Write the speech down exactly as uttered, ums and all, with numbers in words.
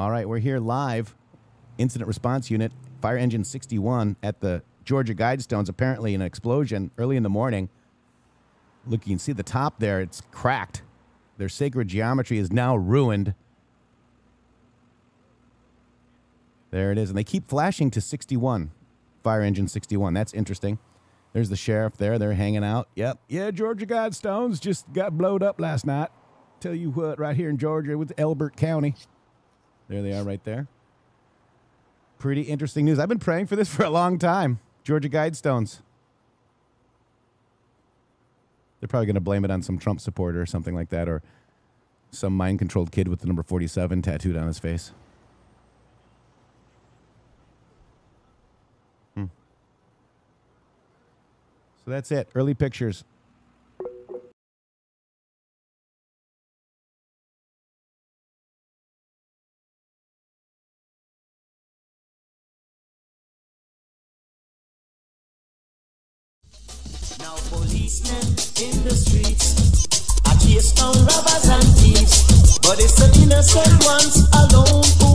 All right, we're here live, Incident Response Unit, Fire Engine sixty-one at the Georgia Guidestones. Apparently an explosion early in the morning. Look, you can see the top there. It's cracked. Their sacred geometry is now ruined. There it is. And they keep flashing to sixty-one, Fire Engine sixty-one. That's interesting. There's the sheriff there. They're hanging out. Yep. Yeah, Georgia Guidestones just got blowed up last night. Tell you what, right here in Georgia with Elbert County. There they are right there. Pretty interesting news. I've been praying for this for a long time. Georgia Guidestones. They're probably going to blame it on some Trump supporter or something like that, or some mind-controlled kid with the number forty-seven tattooed on his face. Hmm. So that's it. Early pictures. Now policemen in the streets are chased down robbers and thieves, but it's the innocent ones alone.